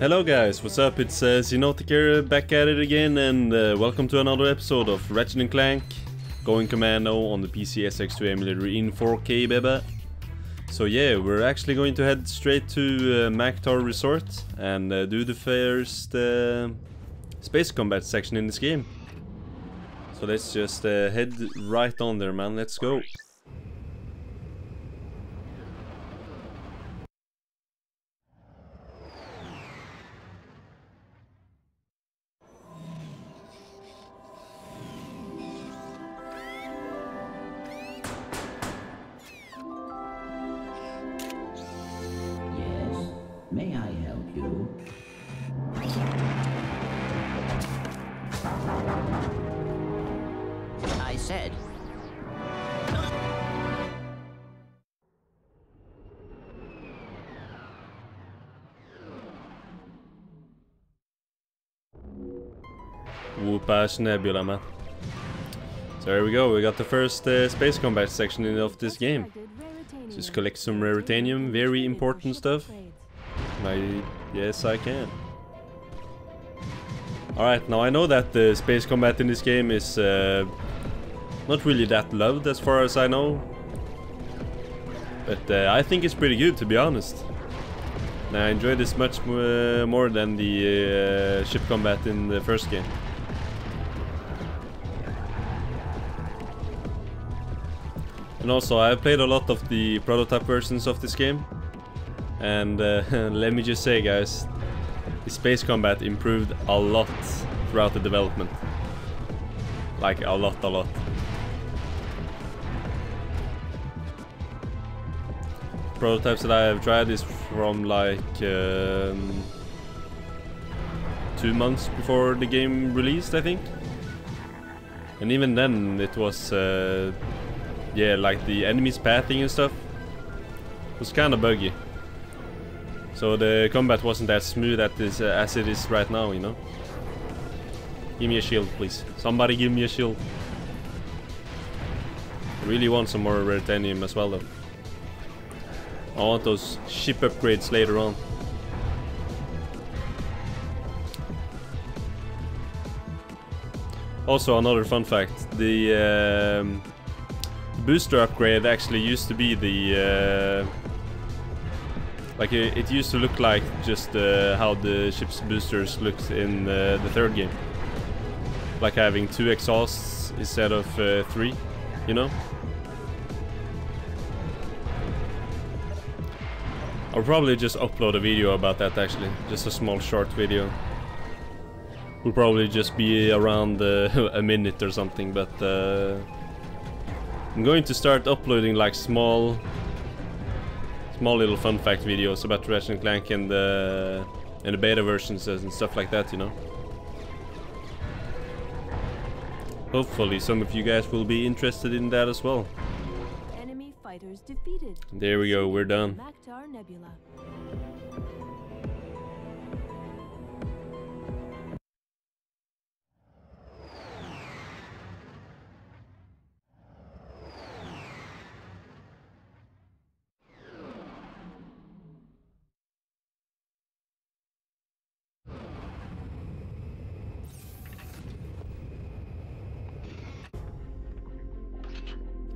Hello guys, what's up? It's zNoteck here, back at it again, and welcome to another episode of Ratchet and Clank, Going Commando on the PCSX2 emulator in 4K, baby. So yeah, we're actually going to head straight to Maktar Resort and do the first space combat section in this game. So let's just head right on there, man. Let's go. Maktar Nebula, man. So there we go, we got the first space combat section of this game. Just collect some raritanium, very important stuff. Yes, I can. Alright, now I know that the space combat in this game is not really that loved as far as I know. But I think it's pretty good, to be honest. And I enjoy this much more than the ship combat in the first game. And also, I've played a lot of the prototype versions of this game. And let me just say, guys, the space combat improved a lot throughout the development. Like, a lot. Prototypes that I have tried is from, like, 2 months before the game released, I think. And even then, it was... yeah, like the enemies pathing and stuff was kind of buggy. So the combat wasn't as smooth as it is right now, you know? Give me a shield, please. Somebody give me a shield. I really want some more raritanium as well, though. I want those ship upgrades later on. Also, another fun fact. The... booster upgrade actually used to be the like it used to look like just how the ship's boosters looked in the third game, like having 2 exhausts instead of 3, you know. I'll probably just upload a video about that, actually, just a small short video. Will probably just be around a minute or something, but I'm going to start uploading like small little fun fact videos about Ratchet and Clank and the beta versions and stuff like that, you know. Hopefully some of you guys will be interested in that as well. Enemy fighters defeated. There we go, we're done. Maktar Nebula.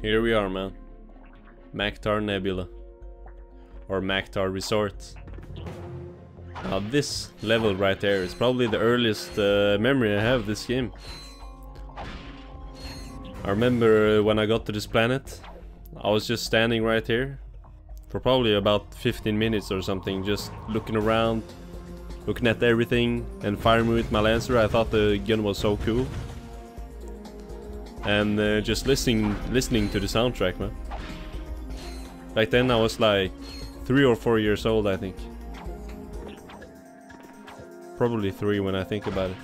Here we are, man. Maktar Nebula. Or Maktar Resort. Now this level right there is probably the earliest memory I have of this game. I remember when I got to this planet, I was just standing right here for probably about 15 minutes or something, just looking around, looking at everything, and firing with my lancer. I thought the gun was so cool. And just listening to the soundtrack, man. Back then I was like 3 or 4 years old, I think. Probably 3 when I think about it.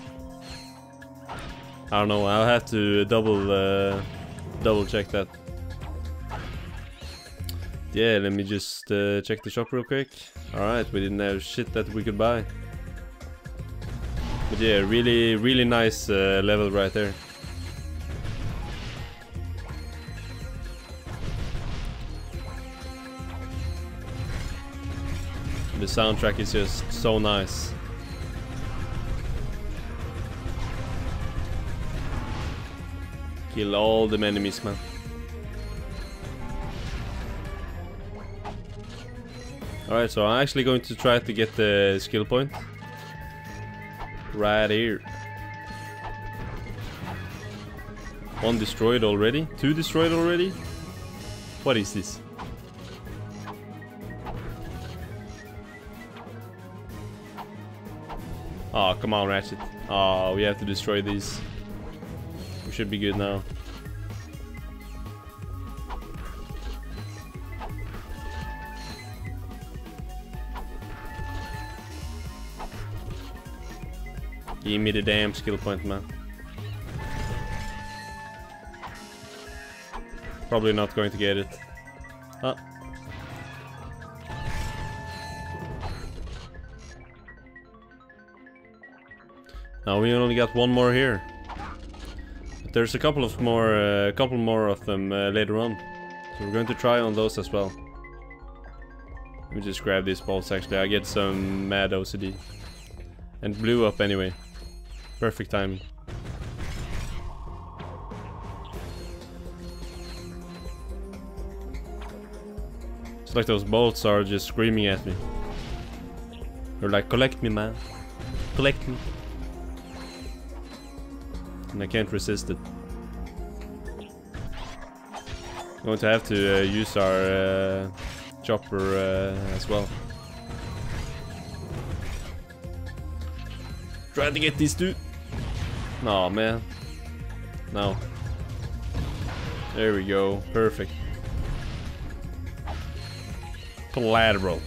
I don't know, I'll have to double check that. Yeah, let me just check the shop real quick. Alright, we didn't have shit that we could buy. But yeah, really nice level right there. The soundtrack is just so nice. kill all them enemies, man. Alright, so I'm actually going to try to get the skill point right here. One destroyed already? Two destroyed already? What is this? Oh, come on, Ratchet. Oh, we have to destroy these. We should be good now. Give me the damn skill point, man. Probably not going to get it. Ah. Now we only got one more here. But there's a couple of more, of them later on. So we're going to try on those as well. Let me just grab these balls. Actually, I get some mad OCD. And blew up anyway. Perfect timing. It's like those bolts are just screaming at me. They're like, collect me, man. Collect me. And I can't resist it. I'm going to have to use our chopper as well. Trying to get these two. No, man. No. There we go. Perfect. Collateral.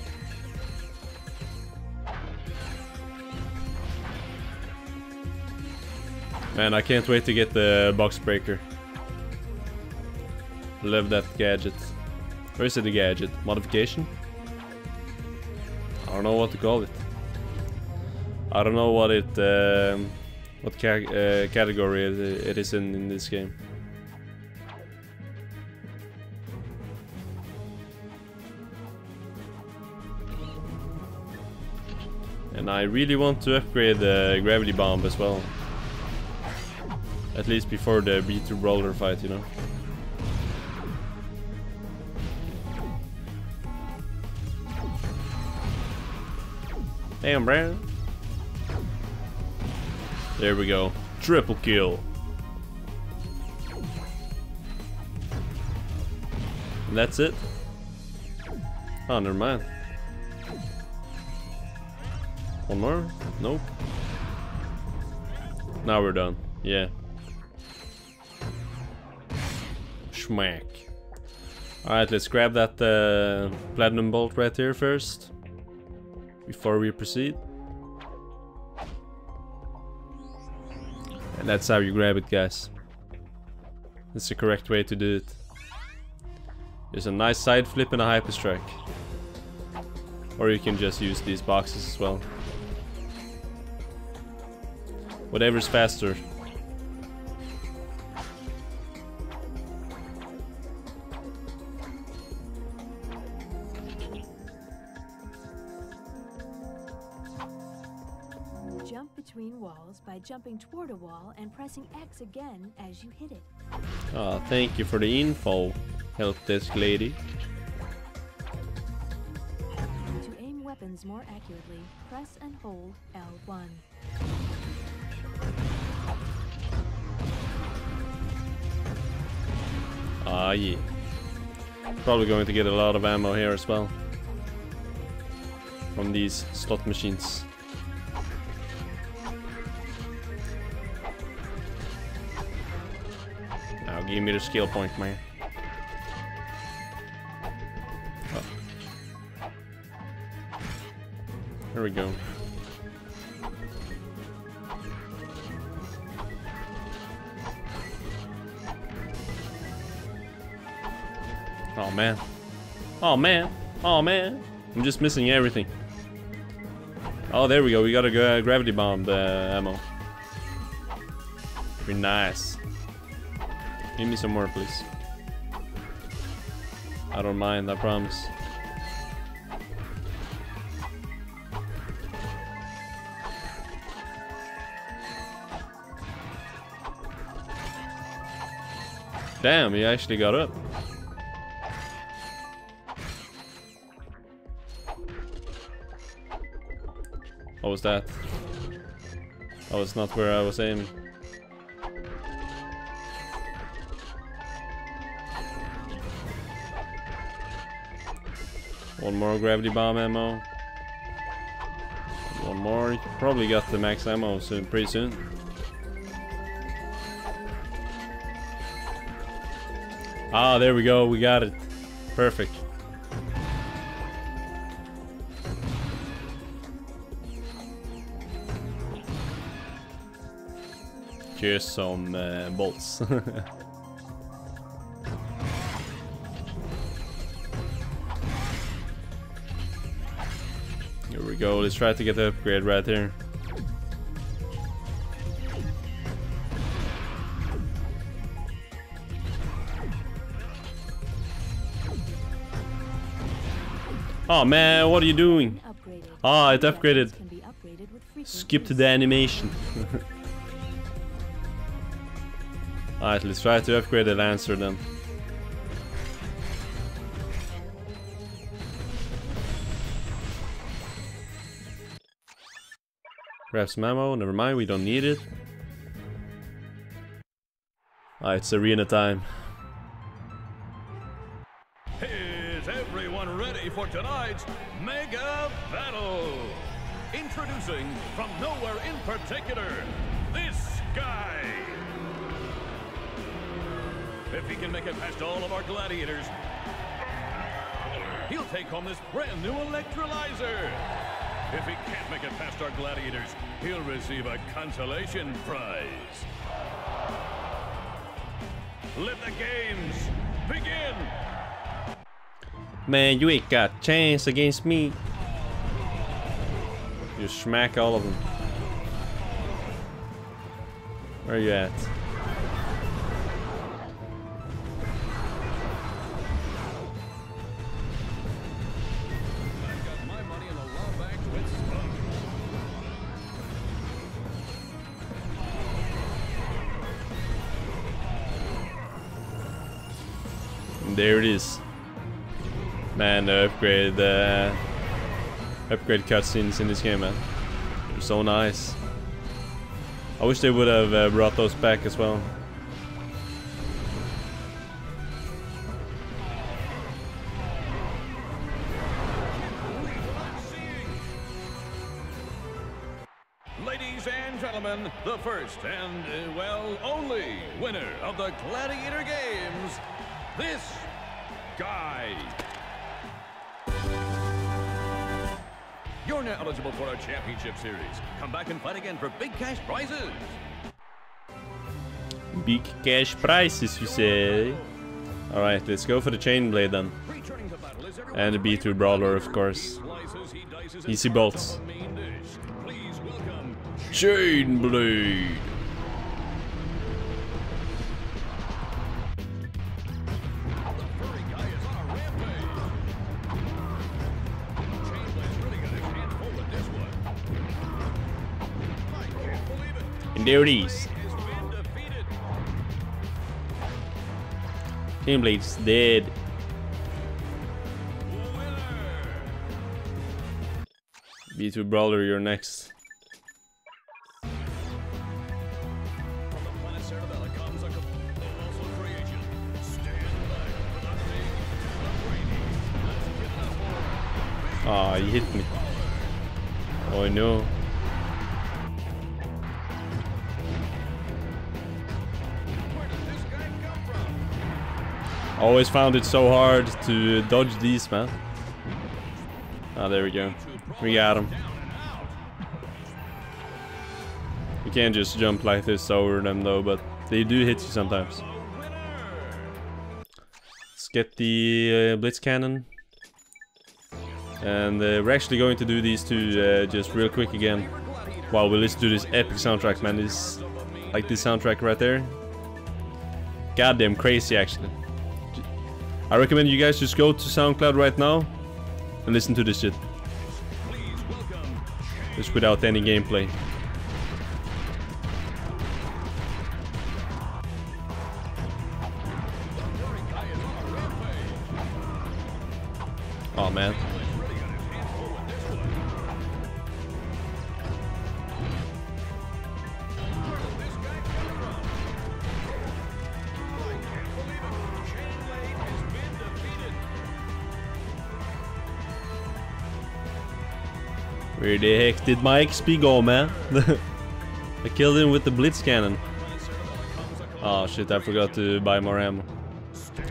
Man, I can't wait to get the Box Breaker. Love that gadget. Where is it, the gadget? Modification? I don't know what to call it. I don't know what it, category it is in this game. And I really want to upgrade the Gravity Bomb as well. At least before the B2 Brawler fight, you know. Damn, bro. There we go. Triple kill. And that's it. Oh, never mind. One more? Nope. Now we're done. Yeah. Schmack. Alright, let's grab that platinum bolt right here first. Before we proceed. That's how you grab it, guys. That's the correct way to do it. There's a nice side flip and a hyper strike. Or you can just use these boxes as well. Whatever's faster. By jumping toward a wall and pressing X again as you hit it. Oh, thank you for the info, helpdesk lady. To aim weapons more accurately, press and hold L1. Ah, yeah. Probably going to get a lot of ammo here as well. From these slot machines. Give me the skill point, man. Oh. There we go. Oh man. Oh man. Oh man. I'm just missing everything. Oh, there we go. We got a gravity bomb ammo. Pretty nice. Give me some more, please. I don't mind, I promise. Damn, he actually got up. What was that? Oh, it's not where I was aiming. One more gravity bomb ammo. One more. You probably got the max ammo soon, pretty soon. Ah, there we go. We got it. Perfect. Here's some bolts. Here we go, let's try to get the upgrade right here. Oh man, what are you doing? Ah, oh, it upgraded. Skip to the animation. Alright, let's try to upgrade the lancer then. Grab some ammo, never mind, we don't need it. Alright, it's arena time. Is everyone ready for tonight's mega battle? Introducing from nowhere in particular, this guy. If he can make it past all of our gladiators, he'll take home this brand new electrolyzer. If he can't make it past our gladiators, he'll receive a consolation prize. Let the games begin! Man, you ain't got a chance against me. You smack all of them. Where are you at? There it is. Man, the upgrade cutscenes in this game, man. They're so nice. I wish they would have brought those back as well. Ladies and gentlemen, the first and, well, only winner of the Gladiator Games, this guy. You're now eligible for our championship series. Come back and fight again for big cash prizes. Big cash prizes, you say? Alright, let's go for the Chainblade then. And the B2 Brawler, of course. Easy bolts. Chainblade! There it is. Chainblade's dead. B2 Brawler, you're next. Ah, you hit me. Oh no. Always found it so hard to dodge these, man. Ah, there we go. We got him. You can't just jump like this over them though, but they do hit you sometimes. Let's get the Blitz Cannon. And we're actually going to do these two just real quick again. While we listen to this epic soundtrack, man. This, like this soundtrack right there. Goddamn crazy, actually. I recommend you guys just go to SoundCloud right now and listen to this shit. Just without any gameplay. Where the heck did my XP go, man? I killed him with the Blitz Cannon. Oh shit, I forgot to buy more ammo.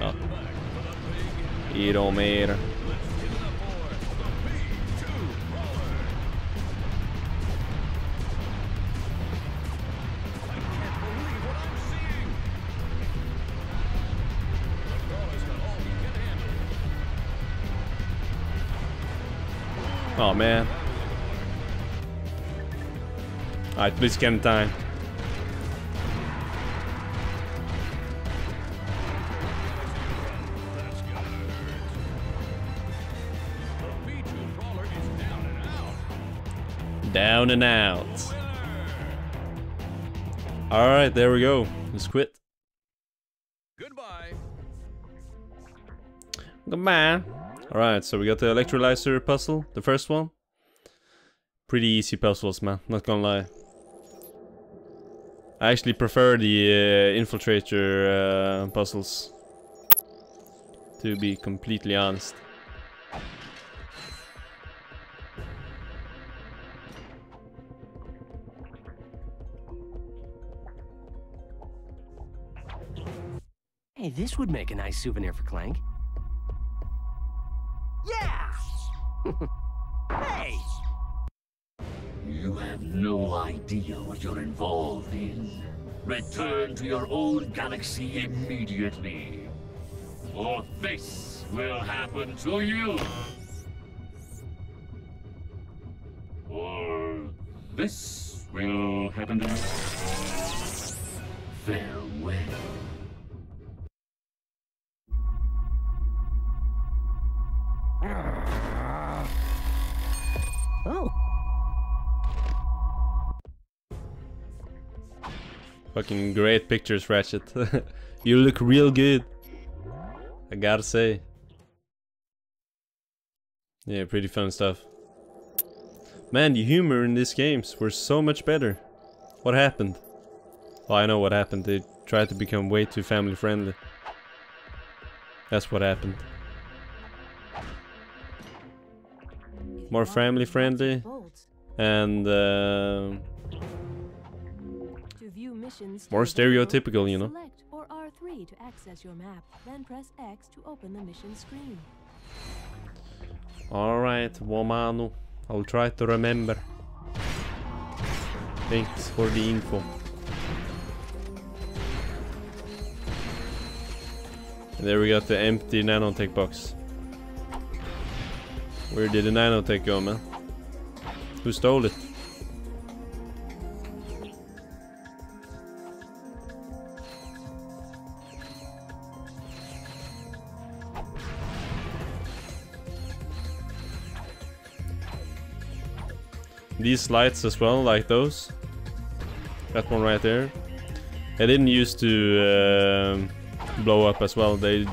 Oh. It don't matter. Oh man. Alright, please scan time. Down and out. Alright, there we go. Let's quit. Goodbye. Goodbye. Alright, so we got the electrolyzer puzzle, the first one. Pretty easy puzzles, man, not gonna lie. I actually prefer the infiltrator puzzles, to be completely honest. Hey, this would make a nice souvenir for Clank. Hey! You have no idea what you're involved in. Return to your own galaxy immediately, or this will happen to you. Or this will happen to you. Farewell. Fucking great pictures, Ratchet. You look real good, I gotta say. Yeah, pretty fun stuff. Man, the humor in these games were so much better. What happened? Oh, I know what happened. They tried to become way too family friendly. That's what happened. More family friendly. And more stereotypical, you know. Select or R3 to access your map, then press X to open the mission screen. All right, Womano. I'll try to remember. Thanks for the info. And there we got the empty nanotech box. Where did the nanotech go, man? Who stole it? These lights as well, like those. That one right there. They didn't used to blow up as well. The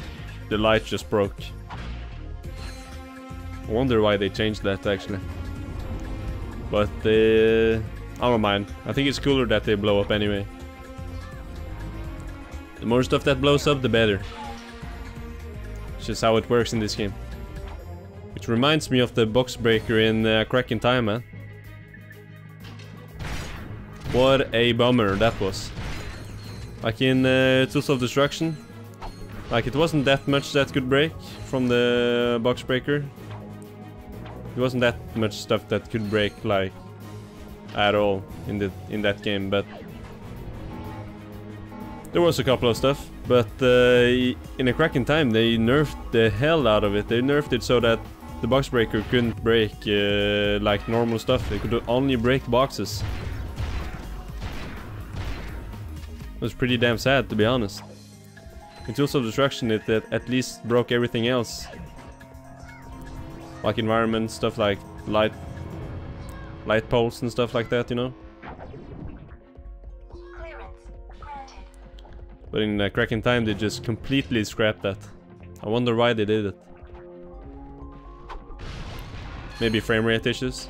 light just broke. I wonder why they changed that actually. But I don't mind. I think it's cooler that they blow up anyway. The more stuff that blows up, the better. It's just how it works in this game. Which reminds me of the Box Breaker in Crackin' Time, man. What a bummer that was. Like in Tools of Destruction, like it wasn't that much that could break from the Box Breaker. It wasn't that much stuff that could break, like, at all in that game, but there was a couple of stuff. But in a Crackin' Time they nerfed the hell out of it. They nerfed it so that the Box Breaker couldn't break like normal stuff. It could only break boxes. It was pretty damn sad, to be honest. In Tools of Destruction it at least broke everything else. Like environment, stuff like light poles and stuff like that, you know? But in Crackin' Time they just completely scrapped that. I wonder why they did it. Maybe frame rate issues?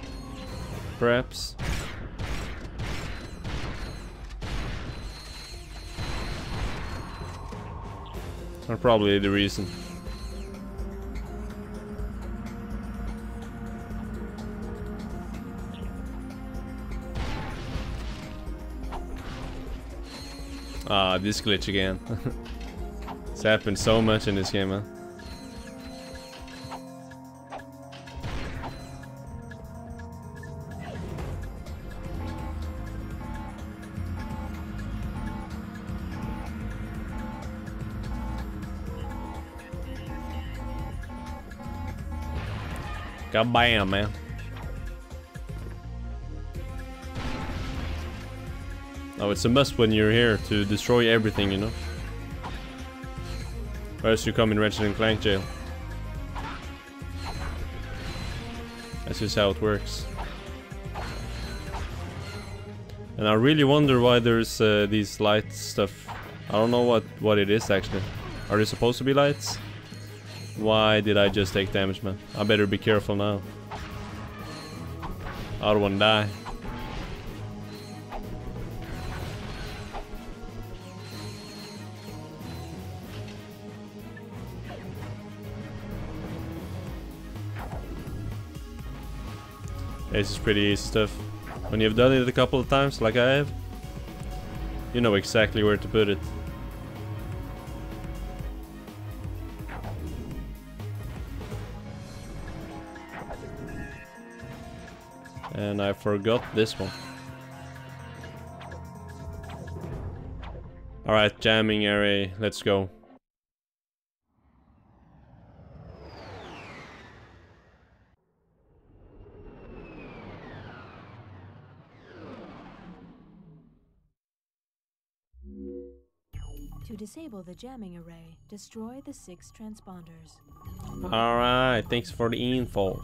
Perhaps? Are probably the reason. Ah, this glitch again. It's happened so much in this game, huh? Kabam, man. Oh, it's a must when you're here to destroy everything, you know? Or else you come in Ratchet and Clank jail. That's just how it works. And I really wonder why there's these light stuff. I don't know what it is actually. Are they supposed to be lights? Why did I just take damage, man? I better be careful now. I don't want to die. This is pretty easy stuff. When you've done it a couple of times, like I have, you know exactly where to put it. And I forgot this one. Alright, jamming array, let's go. To disable the jamming array, destroy the 6 transponders. Alright, thanks for the info.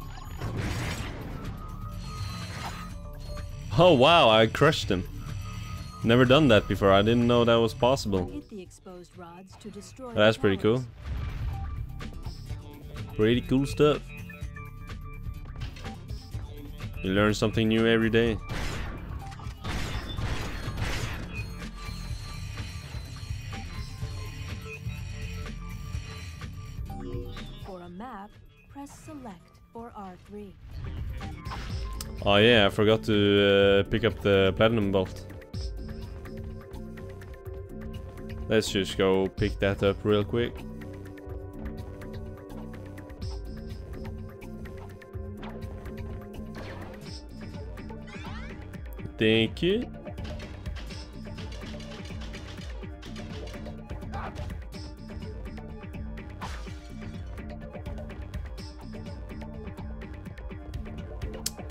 Oh wow, I crushed him. Never done that before, I didn't know that was possible. That's pretty cool. Pretty cool stuff. You learn something new every day. Oh yeah, I forgot to pick up the platinum bolt. Let's just go pick that up real quick. Thank you.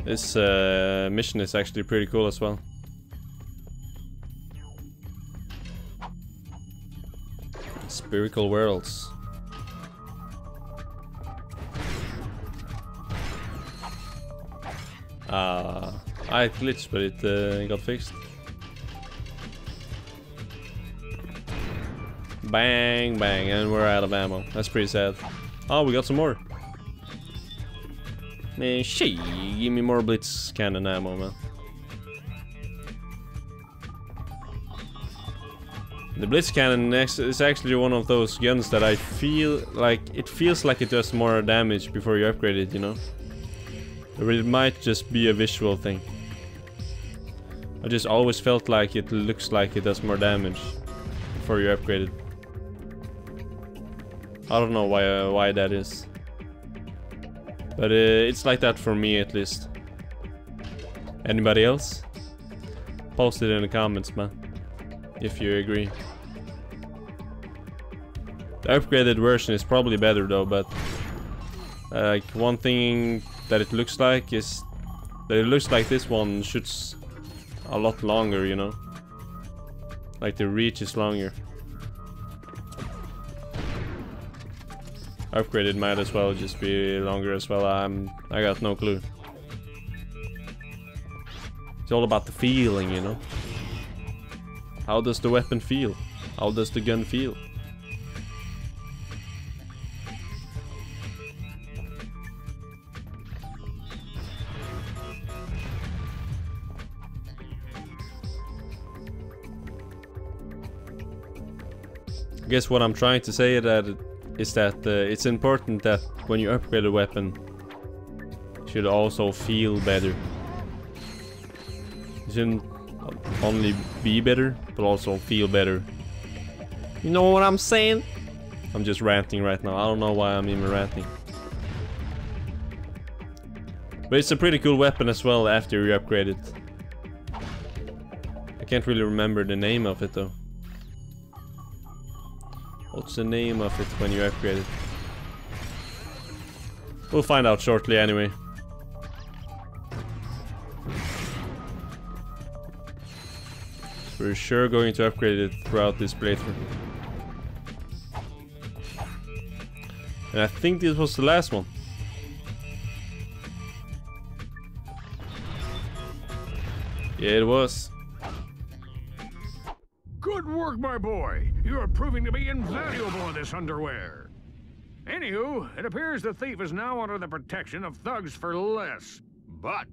This mission is actually pretty cool as well. Spherical worlds. Ah, I glitched, but it got fixed. Bang, bang, and we're out of ammo. That's pretty sad. Oh, we got some more. Man, she give me more Blitz Cannon ammo, man. The Blitz Cannon is actually one of those guns that I feel like it feels like it does more damage before you upgrade it, you know? Or it might just be a visual thing. I just always felt like it looks like it does more damage before you upgrade it. I don't know why that is. But it's like that for me, at least. Anybody else? Post it in the comments, man. If you agree. The upgraded version is probably better though, but... like, one thing that it looks like is... that it looks like this one shoots a lot longer, you know? Like, the reach is longer. Upgraded might as well just be longer as well. I got no clue. It's all about the feeling, you know. How does the weapon feel? How does the gun feel? I guess what I'm trying to say is that it's important that when you upgrade a weapon, it should also feel better. It shouldn't only be better, but also feel better You know what I'm saying? I'm just ranting right now. I don't know why I'm even ranting. But it's a pretty cool weapon as well after you upgrade it. I can't really remember the name of it though. What's the name of it when you upgrade it? We'll find out shortly anyway. We're sure going to upgrade it throughout this playthrough. And I think this was the last one. Yeah, it was. Good work, my boy. You are proving to be invaluable in this underwear. Anywho, it appears the thief is now under the protection of Thugs for Less. But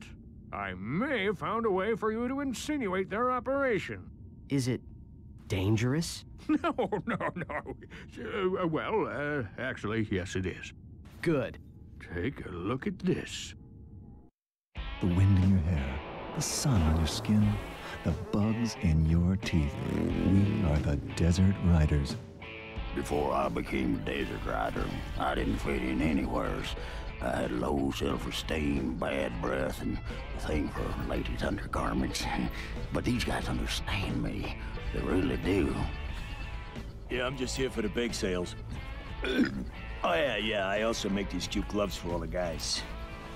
I may have found a way for you to insinuate their operation. Is it dangerous? No. Actually, yes it is. Good. Take a look at this. The wind in your hair, the sun on your skin, the bugs in your teeth. We are the Desert Riders. Before I became a Desert Rider, I didn't fit in anywhere. I had low self-esteem, bad breath, and a thing for ladies' undergarments. But these guys understand me. They really do. Yeah, I'm just here for the bake sales. Oh yeah, I also make these cute gloves for all the guys.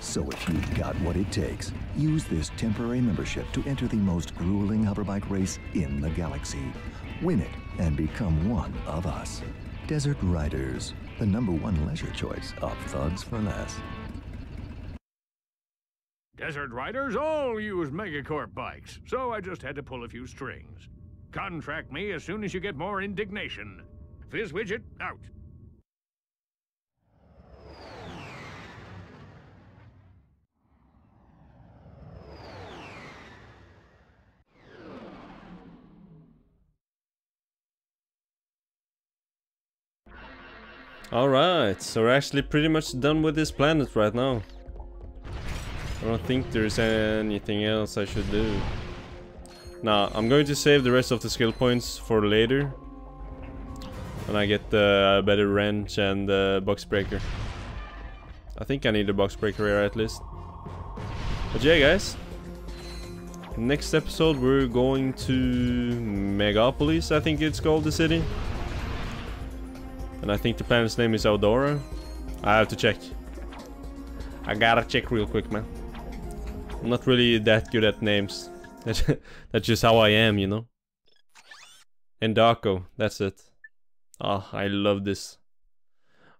So if you've got what it takes, use this temporary membership to enter the most grueling hoverbike race in the galaxy. Win it and become one of us. Desert Riders, the #1 leisure choice of Thugs for Less. Desert Riders all use Megacorp bikes, so I just had to pull a few strings. Contract me as soon as you get more indignation. Fizzwidget, out. Alright, so we're actually pretty much done with this planet right now. I don't think there's anything else I should do. Now, I'm going to save the rest of the skill points for later. When I get the better wrench and the box breaker. I think I need a box breaker here at least. But yeah guys. Next episode we're going to Megapolis, I think it's called, the city. And I think the planet's name is Aldora. I have to check. I gotta check real quick, man. I'm not really that good at names. That's just how I am, you know. And Darko, that's it. Ah, I love this.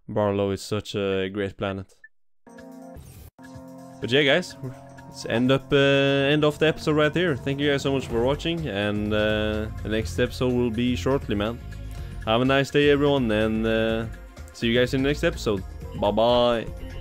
Barlow is such a great planet. But yeah, guys, let's end off the episode right here. Thank you guys so much for watching, and the next episode will be shortly, man. Have a nice day, everyone, and see you guys in the next episode. Bye-bye.